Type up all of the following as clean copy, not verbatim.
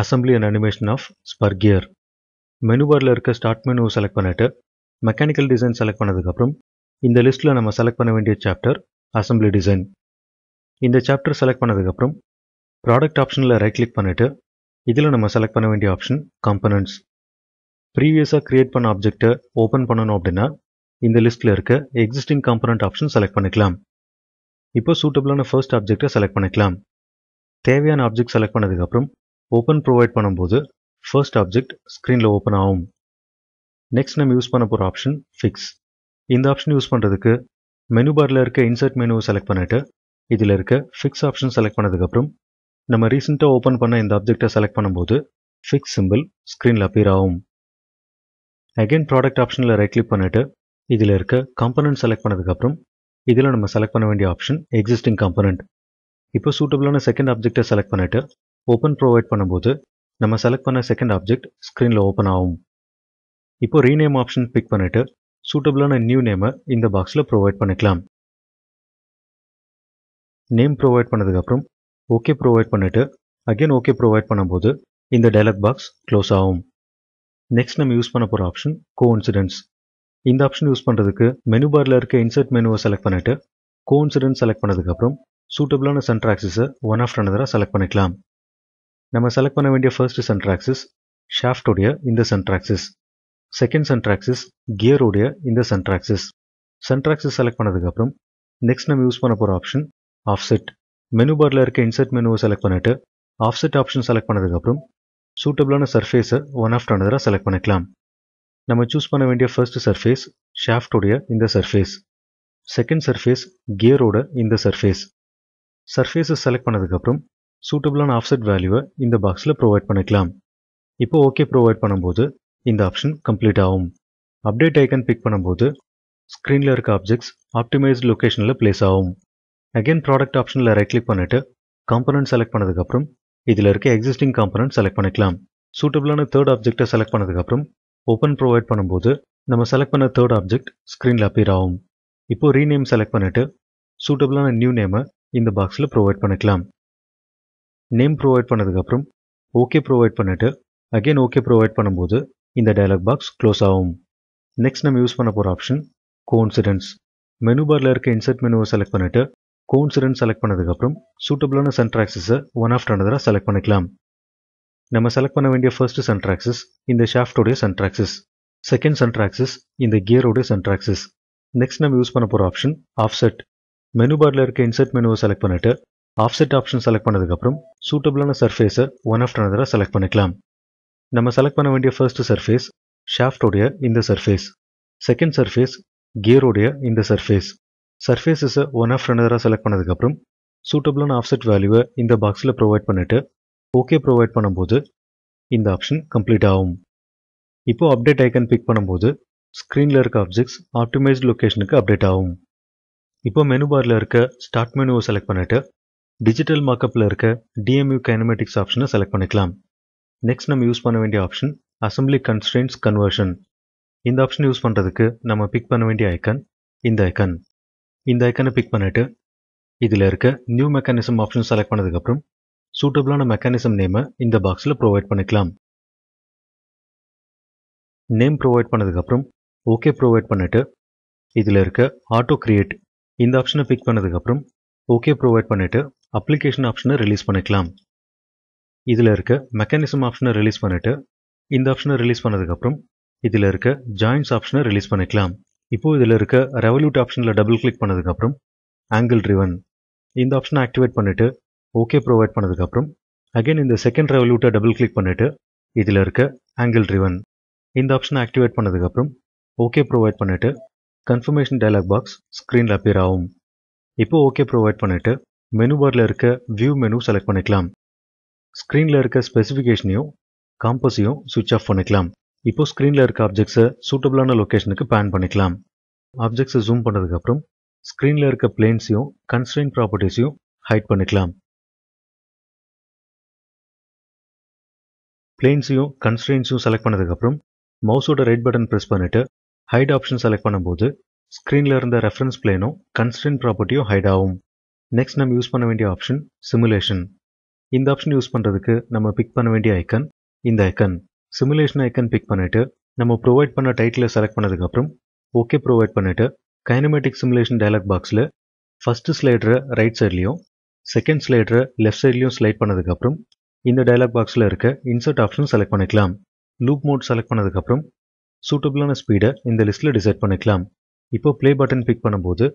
Assembly and animation of spur gear. Menu bar la irukka start menu select pannite mechanical design select pannadukku appuram indha list la nama select panna vendiya chapter assembly design. Indha chapter select pannadukku appuram product option la right click pannite idhila nama select panna vendiya option components. Previous ah create panna object open pannanum appadina indha list la irukka existing component option select pannikalam. Ipo suitable na first object select pannikalam. Theviyana object select pannadukku appuram open provide பண்ணும்போது first object screenல open ஆகும். Next நம்ம use பண்ண போற option fix. இந்த option use பண்றதுக்கு menu பார்ல இருக்க insert மெனுவை செலக்ட் பண்ணிட்டு இதில இருக்க fix ஆப்ஷன் செலக்ட் பண்ணதுக்கு அப்புறம் நம்ம ரீசன்ட்டா ஓபன் பண்ண இந்த ஆப்ஜெக்ட்டை செலக்ட் பண்ணும்போது fix சிம்பிள் ஸ்கிரீன்ல appear ஆகும். Again ப்ராடக்ட் ஆப்ஷன்ல ரைட் கிளிக் பண்ணிட்டு இதில இருக்க காம்போனன்ட் செலக்ட் பண்ணதுக்கு அப்புறம் இதில நம்ம செலக்ட் பண்ண வேண்டிய ஆப்ஷன் எக்ஸிஸ்டிங் காம்போனன்ட். இப்போ சூட்டபிளான செகண்ட் ஆப்ஜெக்ட்டை செலக்ட் பண்ணிட்டு open provide பண்ணும்போது நம்ம செலக்ட் பண்ண செகண்ட் ஆப்ஜெக்ட் ஸ்கிரீன்ல ஓபன் ஆகும். இப்போ ரீநேம் ஆப்ஷன் பிக் பண்ணிட்டு சூட்டபிளான நியூ நேமை இந்த பாக்ஸ்ல ப்ரொவைட் பண்ணிக்கலாம். நேம் ப்ரொவைட் பண்ணதுக்கு அப்புறம் ஓகே ப்ரொவைட் பண்ணிட்டு அகைன் ஓகே ப்ரொவைட் பண்ணும்போது இந்த டயலாக் பாக்ஸ் க்ளோஸ் ஆகும். நெக்ஸ்ட் நம்ம யூஸ் பண்ண போற ஆப்ஷன் கோஇன்சிடென்ஸ். இந்த ஆப்ஷன் யூஸ் பண்றதுக்கு மெனு பார்ல இருக்க இன்சர்ட் மெனுவை செலக்ட் பண்ணிட்டு கோஇன்சிடென்ஸ் செலக்ட் பண்ணதுக்கு அப்புறம் சூட்டபிளான சென்டர் ஆக்சிஸை ஒன் ஆஃப்டர் அனதரா செலக்ட் பண்ணிக்கலாம். நம்ம செலக்ட் பண்ண வேண்டிய ஃபர்ஸ்ட் சென்டர் ஆக்சிஸ் ஷாஃப்ட் உடைய இந்த centre axis, second centre axis gear உடைய இந்த centre axis. Centre axis select பண்ணதுக்கு அப்புறம் நெக்ஸ்ட் நம்ம யூஸ் பண்ண போற ஆப்ஷன் ஆஃப்செட். மெனு பார்ல இருக்க இன்சர்ட் மெனுவை செலக்ட் பண்ணிட்டு ஆஃப்செட் ஆப்ஷன் செலக்ட் பண்ணதுக்கு அப்புறம் சூட்டபிளான சர்ஃபேஸை ஒன் ஆஃப்டர் அனதரா செலக்ட் பண்ணிக்கலாம். நம்ம சூஸ் பண்ண வேண்டிய ஃபர்ஸ்ட் சர்ஃபேஸ் ஷாஃப்ட் உடைய இந்த சர்ஃபேஸ், செகண்ட் சர்ஃபேஸ் கியரோட இந்த சர்ஃபேஸ். சர்ஃபேஸை செலக்ட் பண்ணதுக்கு அப்புறம் சூட்டபிளான ஆஃப்செட் வேல்யூவை இந்த பாக்ஸில் ப்ரொவைட் பண்ணிக்கலாம். இப்போ ஓகே ப்ரொவைட் பண்ணும்போது இந்த ஆப்ஷன் கம்ப்ளீட் ஆகும். அப்டேட் ஐக்கன் பிக் பண்ணும்போது ஸ்க்ரீனில் இருக்க ஆப்ஜெக்ட்ஸ் ஆப்டிமைஸ்ட் லொக்கேஷனில் பிளேஸ் ஆகும். அகெயின் ப்ராடக்ட் ஆப்ஷனில் ரைட் கிளிக் பண்ணிட்டு காம்பனன்ட் செலக்ட் பண்ணதுக்கப்புறம் இதில் இருக்க எக்ஸிஸ்டிங் காம்பனன்ட் செலக்ட் பண்ணிக்கலாம். சூட்டபிளான தேர்ட் ஆப்ஜெக்டை செலக்ட் பண்ணதுக்கப்புறம் ஓப்பன் ப்ரொவைட் பண்ணும்போது நம்ம செலக்ட் பண்ண தேர்ட் ஆப்ஜெக்ட் ஸ்க்ரீனில் அப்பியர் ஆகும். இப்போ ரீநேம் செலக்ட் பண்ணிட்டு சூட்டபிளான நியூ நேமை இந்த பாக்ஸில் ப்ரொவைட் பண்ணிக்கலாம். நேம் ப்ரொவைட் பண்ணதுக்கப்புறம் ஓகே ப்ரொவைட் பண்ணிட்டு அகெயின் ஓகே ப்ரொவைட் பண்ணும்போது இந்த டயலாக் பாக்ஸ் க்ளோஸ் ஆகும். நெக்ஸ்ட் நம்ம யூஸ் பண்ண போகிற ஆப்ஷன் கோஇன்சிடென்ஸ். மெனு பார்ல இருக்க இன்சர்ட் மெனுவை செலக்ட் பண்ணிட்டு கோஇன்சிடென்ஸ் செலக்ட் பண்ணதுக்கப்புறம் சூட்டபிளான சென்டர் ஆக்சிஸை ஒன் ஆஃப்டர் அனதரா செலக்ட் பண்ணிக்கலாம். நம்ம செலக்ட் பண்ண வேண்டிய ஃபர்ஸ்ட் சென்டர் ஆக்சிஸ் இந்த ஷாஃப்டோடைய centre axis, second centre axis இந்த கியரோடைய சென்டர் ஆக்சிஸ். நெக்ஸ்ட் நம்ம யூஸ் பண்ண போகிற ஆப்ஷன் ஆஃப்செட். மெனு பார்ல இருக்க இன்சர்ட் மெனுவை செலக்ட் பண்ணிட்டு ஆஃப்செட் ஆப்ஷன் செலக்ட் பண்ணதுக்கப்புறம் சூட்டபிளான சர்ஃபேஸை ஒன் ஆஃப்டர் அனதரா செலக்ட் பண்ணிக்கலாம். நம்ம செலக்ட் பண்ண வேண்டிய ஃபர்ஸ்ட் சர்ஃபேஸ் ஷாஃப்டோடைய இந்த சர்ஃபேஸ், செகண்ட் சர்ஃபேஸ் கியரோடைய இந்த சர்ஃபேஸ். சர்ஃபேஸஸை ஒன் ஆஃப்டர் அனதரா செலக்ட் பண்ணதுக்கப்புறம் சூட்டபிளான ஆஃப்செட் வேல்யூவை இந்த பாக்ஸில் ப்ரொவைட் பண்ணிட்டு ஓகே ப்ரொவைட் பண்ணும்போது இந்த ஆப்ஷன் கம்ப்ளீட் ஆகும். இப்போ அப்டேட் ஐக்கன் பிக் பண்ணும்போது ஸ்க்ரீனில் இருக்க ஆப்ஜெக்ட்ஸ் ஆப்டிமைஸ்ட் லொக்கேஷனுக்கு அப்டேட் ஆகும். இப்போ மெனு பார்ல இருக்க ஸ்டார்ட் மெனுவை செலக்ட் பண்ணிட்டு டிஜிட்டல் மார்க்கப்பில் இருக்க DMU கைனமேட்டிக்ஸ் ஆப்ஷனை செலக்ட் பண்ணிக்கலாம். நெக்ஸ்ட் நம்ம யூஸ் பண்ண வேண்டிய ஆப்ஷன் அசம்பிளி கன்ஸ்ட்ரெயின்ஸ் கன்வர்ஷன். இந்த ஆப்ஷன் யூஸ் பண்ணுறதுக்கு நம்ம பிக் பண்ண வேண்டிய ஐக்கன் இந்த ஐக்கன். இந்த ஐக்கனை பிக் பண்ணிட்டு இதில் இருக்க நியூ மெக்கானிசம் ஆப்ஷன் செலக்ட் பண்ணதுக்கப்புறம் சூட்டபிளான மெக்கானிசம் நேமை இந்த பாக்ஸில் ப்ரொவைட் பண்ணிக்கலாம். நேம் ப்ரொவைட் பண்ணதுக்கப்புறம் ஓகே ப்ரொவைட் பண்ணிட்டு இதில் இருக்க ஆட்டோ கிரியேட் இந்த ஆப்ஷனை பிக் பண்ணதுக்கப்புறம் ஓகே ப்ரொவைட் பண்ணிவிட்டு அப்ளிகேஷன் ஆப்ஷனை ரிலீஸ் பண்ணிக்கலாம். இதில் இருக்க மெக்கானிசம் ஆப்ஷனை ரிலீஸ் பண்ணிவிட்டு இந்த ஆப்ஷனை ரிலீஸ் பண்ணதுக்கப்புறம் இதில் இருக்க ஜாயின்ஸ் ஆப்ஷனை ரிலீஸ் பண்ணிக்கலாம். இப்போது இதில் இருக்க ரெவல்யூட் ஆப்ஷனில் டபுள் கிளிக் பண்ணதுக்கப்புறம் ஆங்கிள் ட்ரிவன் இந்த ஆப்ஷனை ஆக்டிவேட் பண்ணிவிட்டு ஓகே ப்ரொவைட் பண்ணதுக்கப்புறம் அகெயின் இந்த செகண்ட் ரெவல்யூட்டை டபுள் கிளிக் பண்ணிவிட்டு இதில் இருக்க ஆங்கிள் ட்ரிவன் இந்த ஆப்ஷனை ஆக்டிவேட் பண்ணதுக்கப்புறம் ஓகே ப்ரொவைட் பண்ணிவிட்டு கன்ஃபர்மேஷன் டயலாக் பாக்ஸ் ஸ்க்ரீனில் அப்பியர் ஆகும். இப்போது ஓகே ப்ரொவைட் பண்ணிவிட்டு மெனு பார்ல இருக்க வியூ மெனு செலக்ட் பண்ணிக்கலாம். ஸ்க்ரீனில் இருக்க ஸ்பெசிஃபிகேஷனையும் காம்பஸையும் சுவிட்ச் ஆஃப் பண்ணிக்கலாம். இப்போ ஸ்க்ரீனில் இருக்க ஆப்ஜெக்ட்ஸை சூட்டபிளான லொக்கேஷனுக்கு பேன் பண்ணிக்கலாம். ஆப்ஜெக்ட்ஸை ஜூம் பண்ணதுக்கப்புறம் ஸ்க்ரீனில் இருக்க பிளேன்ஸையும் கன்ஸ்ட்ரெயின் ப்ராப்பர்ட்டிஸையும் ஹைட் பண்ணிக்கலாம். பிளேன்ஸையும் கன்ஸ்ட்ரெயின்ஸையும் செலக்ட் பண்ணதுக்கப்புறம் மவுஸோட ரைட் பட்டன் ப்ரெஸ் பண்ணிவிட்டு ஹைட் ஆப்ஷன் செலக்ட் பண்ணும்போது ஸ்க்ரீனில் இருந்த ரெஃபரன்ஸ் பிளேனும் கன்ஸ்ட்ரெயின் ப்ராப்பர்ட்டியும் ஹைட் ஆகும். நெக்ஸ்ட் நம்ம யூஸ் பண்ண வேண்டிய ஆப்ஷன் சிமுலேஷன். இந்த ஆப்ஷன் யூஸ் பண்ணுறதுக்கு நம்ம பிக் பண்ண வேண்டிய ஐக்கன் இந்த ஐக்கன் சிமுலேஷன் ஐக்கன் பிக் பண்ணிவிட்டு நம்ம ப்ரொவைட் பண்ண டைட்டிலை செலக்ட் பண்ணதுக்கப்புறம் ஓகே ப்ரொவைட் பண்ணிவிட்டு கைனமேட்டிக் சிமுலேஷன் டயலாக் பாக்ஸில் ஃபஸ்ட்டு ஸ்லைடரை ரைட் சைட்லேயும் செகண்ட் ஸ்லைடரை லெஃப்ட் சைட்லேயும் ஸ்லைட் பண்ணதுக்கப்புறம் இந்த டயலாக் பாக்ஸில் இருக்க இன்சர்ட் ஆப்ஷன் செலக்ட் பண்ணிக்கலாம். லூப் மோட் செலக்ட் பண்ணதுக்கப்புறம் சூட்டபிளான ஸ்பீடை இந்த லிஸ்ட்டில் டிசைட் பண்ணிக்கலாம். இப்போ ப்ளே பட்டன் பிக் பண்ணும்போது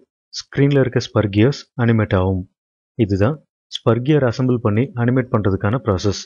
ஸ்க்ரீனில் இருக்க ஸ்பர்கியர்ஸ் அனிமேட் ஆகும். இதுதான் ஸ்பர்கியர் அசம்பிள் பண்ணி அனிமேட் பண்ணுறதுக்கான ப்ராசஸ்.